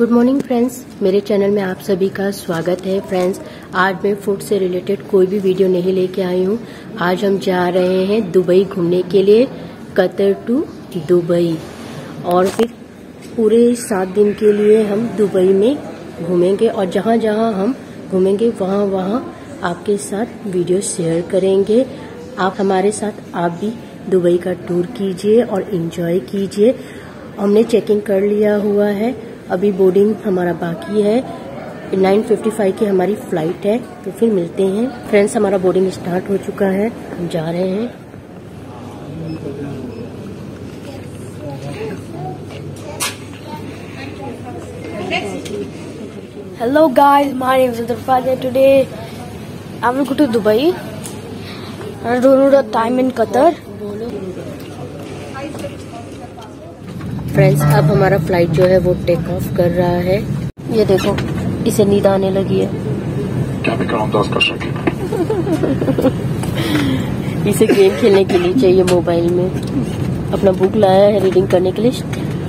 Good morning friends, मेरे channel में आप सभी का स्वागत है। फ्रेंड्स, आज मैं फूड से रिलेटेड कोई भी वीडियो नहीं लेके आई हूँ। आज हम जा रहे हैं दुबई घूमने के लिए, कतर टू दुबई, और फिर पूरे 7 दिन के लिए हम दुबई में घूमेंगे और जहाँ जहाँ हम घूमेंगे वहाँ वहाँ आपके साथ वीडियो शेयर करेंगे। आप हमारे साथ आप भी दुबई का टूर कीजिए और इन्जॉय कीजिए। हमने चेकिंग कर लिया हुआ है, अभी बोर्डिंग हमारा बाकी है। 9:55 की हमारी फ्लाइट है, तो फिर मिलते हैं। फ्रेंड्स, हमारा बोर्डिंग स्टार्ट हो चुका है, हम जा रहे हैं। Hello guys, my name is अदरफाज। Today I will go to Dubai and do the time in Qatar. Friends, अब हमारा फ्लाइट जो है वो टेक ऑफ कर रहा है। ये देखो, इसे नींद आने लगी है। इसे गेम खेलने के लिए चाहिए मोबाइल में। अपना बुक लाया है रीडिंग करने के लिए,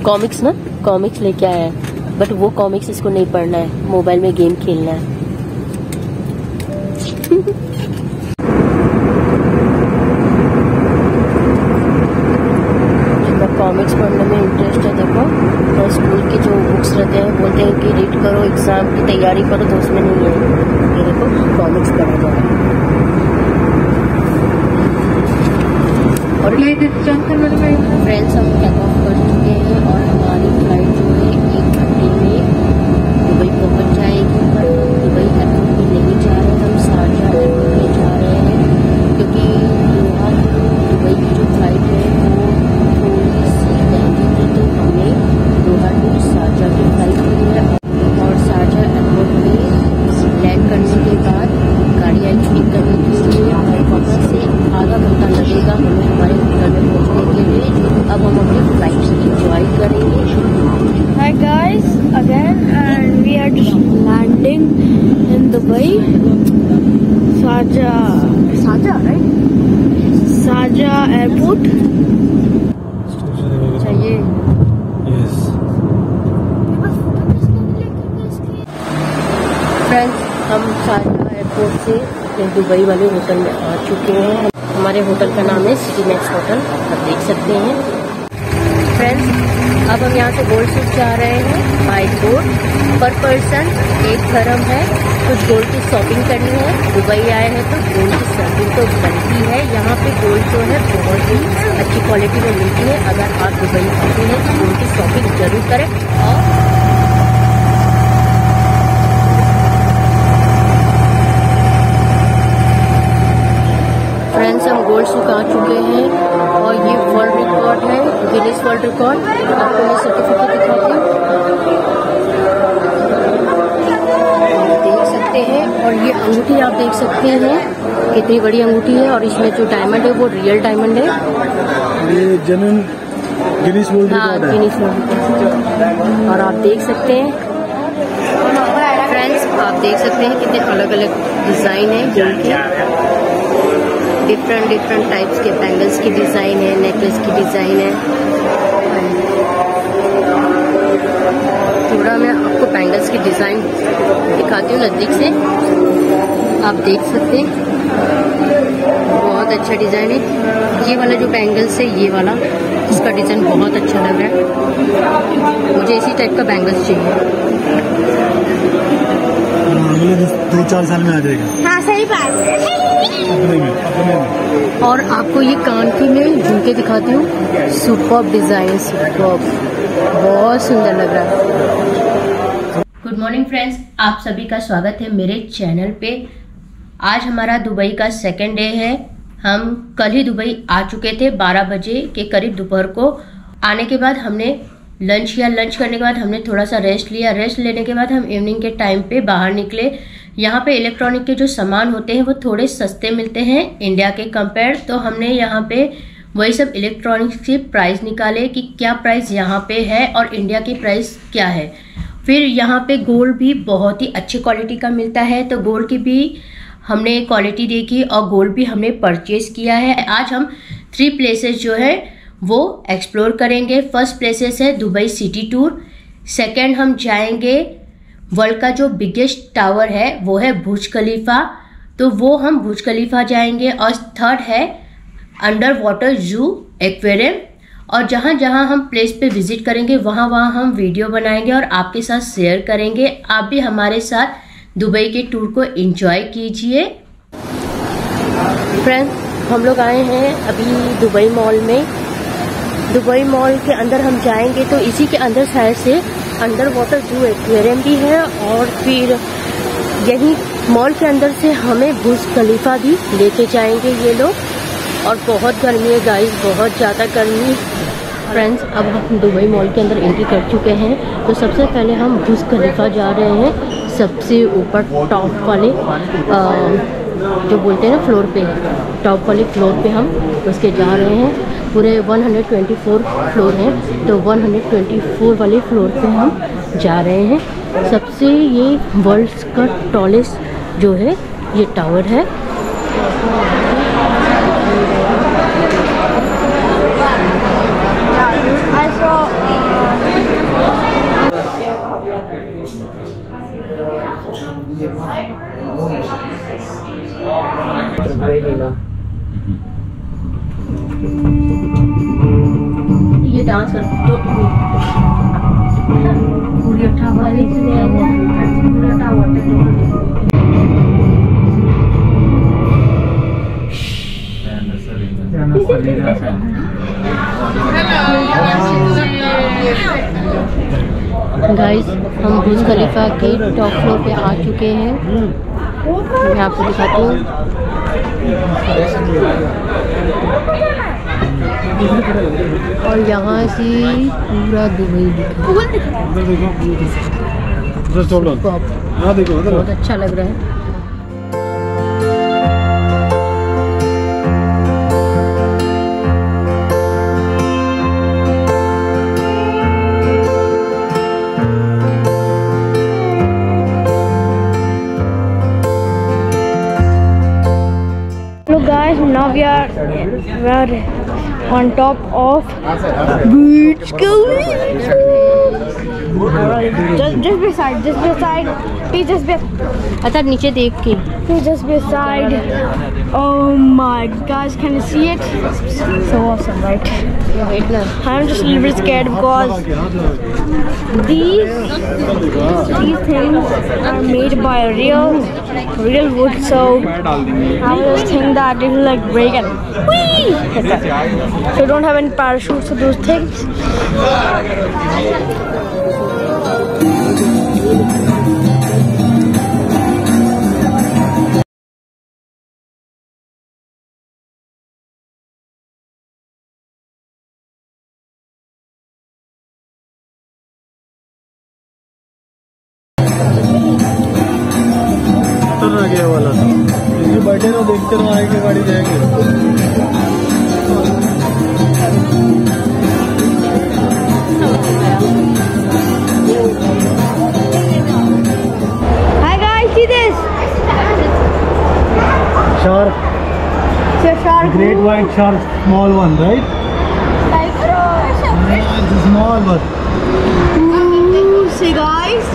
कॉमिक्स ना, कॉमिक्स लेके आया है, बट वो कॉमिक्स इसको नहीं पढ़ना है, मोबाइल में गेम खेलना है। कॉमिक्स पढ़ने में इंटरेस्ट है। देखो, तो स्कूल की जो बुक्स रहते हैं बोलते हैं कि रीड करो, एग्जाम की तैयारी करो, तो उसमें नहीं है। ये देखो, कॉमिक्स पढ़ा जा रहा है। और फ्रेंड्स, हम टेक ऑफ कर चुके हैं और हमारी फ्लाइट जो है 1 घंटे में दुबई पहुँच जाएगी। दुबई एयरपोर्ट में नहीं जा रहे, हम शारजा एयरपोर्ट में जा रहे हैं, क्योंकि दोहा दुबई की जो फ्लाइट है से दुबई वाले होटल में आ चुके हैं। हमारे होटल का नाम है सिटी मैक्स होटल, आप देख सकते हैं। फ्रेंड्स, अब हम यहाँ से गोल्ड स्ट्रीट जा रहे हैं बाई बोट। पर पर्सन 1 दिरहम है। कुछ गोल्ड की शॉपिंग करनी है, दुबई आए हैं तो गोल्ड की शॉपिंग तो बनती है। यहाँ पे गोल्ड जो है बहुत ही अच्छी क्वालिटी में मिलती है। अगर आप दुबई आते हैं तो गोल्ड की शॉपिंग जरूर करें। और गोल्ड चुका चुके हैं और ये वर्ल्ड रिकॉर्ड है, गिनीज वर्ल्ड रिकॉर्ड। आपको ये सर्टिफिकेट दिखाती हूँ, देख सकते हैं। और ये अंगूठी आप देख सकते हैं, कितनी बड़ी अंगूठी है, और इसमें जो डायमंड है वो रियल डायमंड है। ये जेन्युइन गिनीज वर्ल्ड रिकॉर्ड है। गिनीज वर्ल्ड, और आप देख सकते हैं। फ्रेंड्स, आप देख सकते हैं कितने अलग अलग डिजाइन है गोल्ड के, डिफरेंट डिफरेंट टाइप्स के बैंगल्स की डिज़ाइन है, नेकलेस की डिज़ाइन है। थोड़ा मैं आपको बैंगल्स की डिज़ाइन दिखाती हूँ नज़दीक से, आप देख सकते हैं, बहुत अच्छा डिज़ाइन है। ये वाला जो बैंगल्स है, ये वाला, इसका डिज़ाइन बहुत अच्छा लग रहा है। मुझे इसी टाइप का बैंगल्स चाहिए, 2-4 साल में आ जाएगा। हाँ, सही बात है। और आपको ये कान की में झुमके दिखाती हूँ, सुपर्ब डिजाइन, सुपर्ब, बहुत सुंदर लग रहा है। गुड मॉर्निंग फ्रेंड्स, आप सभी का स्वागत है मेरे चैनल पे। आज हमारा दुबई का 2nd डे है। हम कल ही दुबई आ चुके थे 12 बजे के करीब दोपहर को। आने के बाद हमने लंच किया, लंच करने के बाद हमने थोड़ा सा रेस्ट लिया। रेस्ट लेने के बाद हम इवनिंग के टाइम पे बाहर निकले। यहाँ पे इलेक्ट्रॉनिक के जो सामान होते हैं वो थोड़े सस्ते मिलते हैं इंडिया के कंपेयर, तो हमने यहाँ पे वही सब इलेक्ट्रॉनिक्स की प्राइस निकाले कि क्या प्राइस यहाँ पे है और इंडिया की प्राइस क्या है। फिर यहाँ पे गोल्ड भी बहुत ही अच्छी क्वालिटी का मिलता है, तो गोल्ड की भी हमने क्वालिटी देखी और गोल्ड भी हमने परचेज किया है। आज हम 3 प्लेसेस जो है वो एक्सप्लोर करेंगे। फर्स्ट प्लेसेस है दुबई सिटी टूर, सेकेंड हम जाएंगे वर्ल्ड का जो बिगेस्ट टावर है वो है बुर्ज खलीफा, तो वो हम बुर्ज खलीफा जाएंगे। और थर्ड है अंडर वाटर जू एक्वेरियम। और जहाँ जहाँ हम प्लेस पे विजिट करेंगे वहाँ वहाँ हम वीडियो बनाएंगे और आपके साथ शेयर करेंगे। आप भी हमारे साथ दुबई के टूर को एंजॉय कीजिए। फ्रेंड्स, हम लोग आए हैं अभी दुबई मॉल में। दुबई मॉल के अंदर हम जाएंगे तो इसी के अंदर साइड से अंडर वाटर जू एक्वेरियम भी है और फिर यही मॉल के अंदर से हमें बुर्ज खलीफा भी लेके जाएंगे ये लोग। और बहुत गर्मी है गाइस, बहुत ज़्यादा गर्मी। फ्रेंड्स, अब हम दुबई मॉल के अंदर एंट्री कर चुके हैं तो सबसे पहले हम बुर्ज खलीफा जा रहे हैं, सबसे ऊपर टॉप वाले जो बोलते हैं ना फ्लोर पे, टॉप वाले फ्लोर पे हम उसके जा रहे हैं। पूरे 124 फ्लोर हैं तो 124 वाले फ्लोर पे हम जा रहे हैं। सबसे ये वर्ल्ड्स का टॉलेस्ट जो है ये टावर है। ये डांस कर तो पूरी टावर गाइस, हम बुर्ज खलीफा के टॉप फ्लोर पे आ चुके हैं। मैं आपको दिखाती हूँ। और यहाँ से पूरा दुबई बहुत अच्छा लग रहा है। Now we are on top of Burj Khalifa. Just beside. Please just be. अच्छा नीचे देख के. Please just beside. Oh my gosh, can you see it? So awesome, right? I'm just a little bit scared because these things are made by real wood, so I just think that it will like break and whee! So you don't have any parachutes or those things. वाला ये बैठे ना देखते रहो आगे गाड़ी जाएगी। Hi guys, see this shark, great white shark, small one, right? Small one see guys,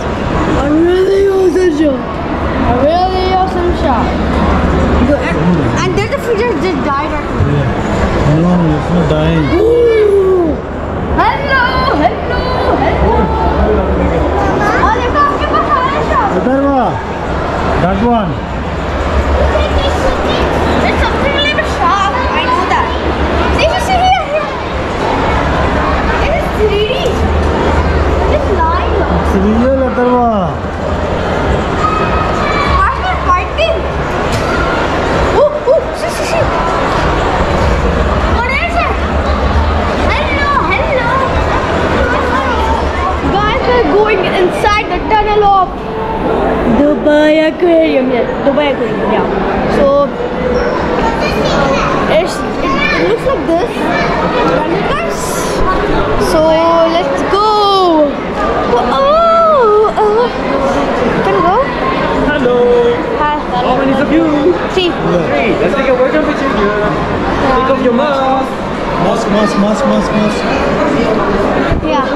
और really awesome show, really awesome shark. And there's a fish that just died right now. Yeah. No, it's not dying. Ooh. Hello. Oh, look at the banana shark. There was that one. It's something like a shark. I know that. This is serious. It is 3D. It's live. Serial atarwa. Dubai Aquarium, yeah. So it looks like this. So let's go. Oh, can we go? Hello. Hi. How many of you? Three. Let's take a picture here. Take off your mask. Mosque. Yeah.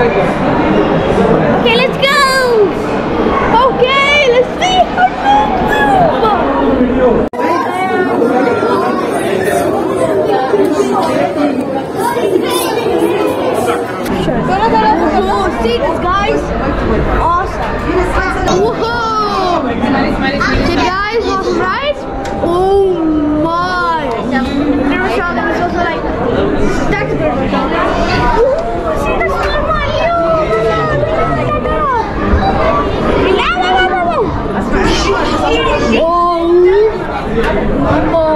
Okay, let's go. Okay, let's see how it looks. Guys, awesome. Whoa! Did you guys watch the ride? Oh my! Never saw them. It's also like stuck there. Oh, see, that's not my you. Oh my!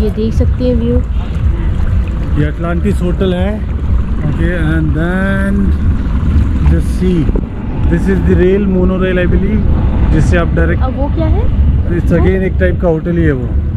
ये देख सकते हैं view. ये Atlantis hotel है। Okay and then the sea. This is the rail, monorail I believe, जिससे आप direct. अब वो क्या है? इट्स अगेन एक टाइप का होटल ही है वो।